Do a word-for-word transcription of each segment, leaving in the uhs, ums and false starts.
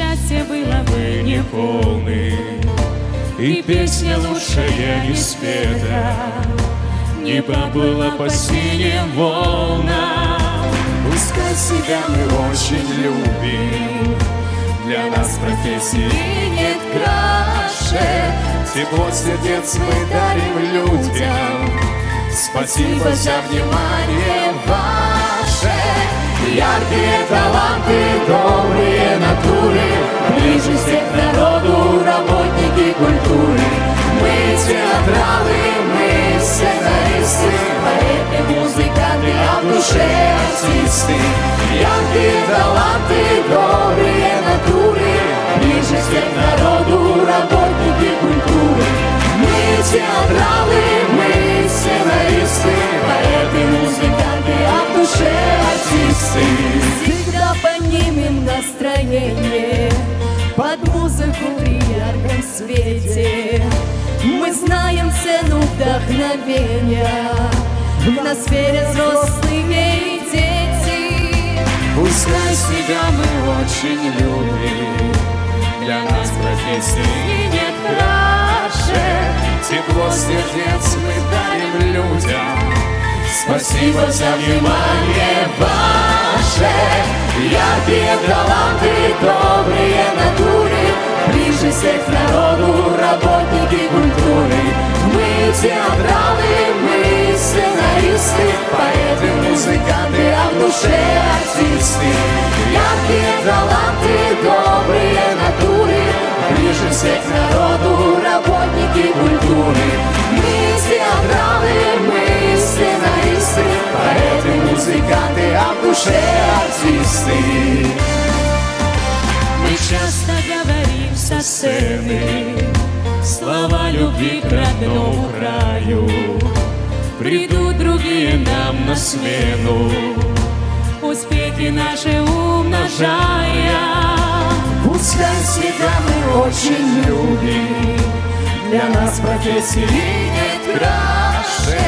счастье было бы неполным, и песня лучшая не спета, не поплыла по синим волнам. Пускай себя мы очень любим, для нас профессии нет краше. Тепло сердец мы дарим людям, спасибо за внимание ваше. Яркие таланты, добрые натуры, ближе всех к народу работники культуры. Мы театралы, мы сценаристы, поэты, музыканты, а в душе артисты. Яркие таланты, добрые натуры, ближе всех к народу работники культуры. Мы театралы, мы сценаристы, поэты, музыканты, а в душе артисты. Всегда поднимем настроение под музыку в ярком свете. Мы знаем цену вдохновения, в нас верят взрослые и дети. Пускай себя мы очень любим, для нас профессии нет краше. Тепло сердец мы дарим людям, спасибо за внимание ваше. Яркие таланты, добрые натуры, ближе всех к народу работники культуры. Мы театралы, мы сценаристы, поэты, музыканты, а в душе артисты. Яркие таланты, добрые натуры, ближе всех к народу работники культуры. Мы театралы, мы сценаристы, поэты, музыканты, а в душе артисты. Мы часто говорим со сцены слова любви к родному краю. Придут другие нам на смену, успехи наши умножая. Пускай себя мы очень любим, для нас профессии нет краше.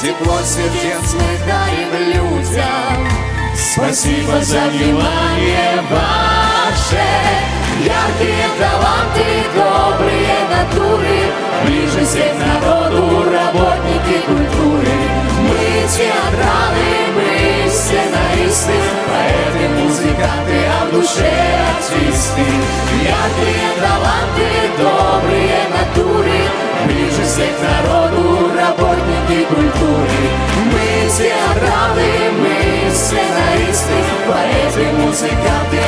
Тепло сердец мы дарим людям, спасибо за внимание ваше. Яркие таланты, добрые натуры, ближе всех к народу работники культуры. Мы театралы, мы сценаристы, поэты, музыканты, а в душе артисты. Яркие таланты, добрые натуры, ближе всех к народу работники культуры. Мы театралы, мы сценаристы, поэты, музыканты,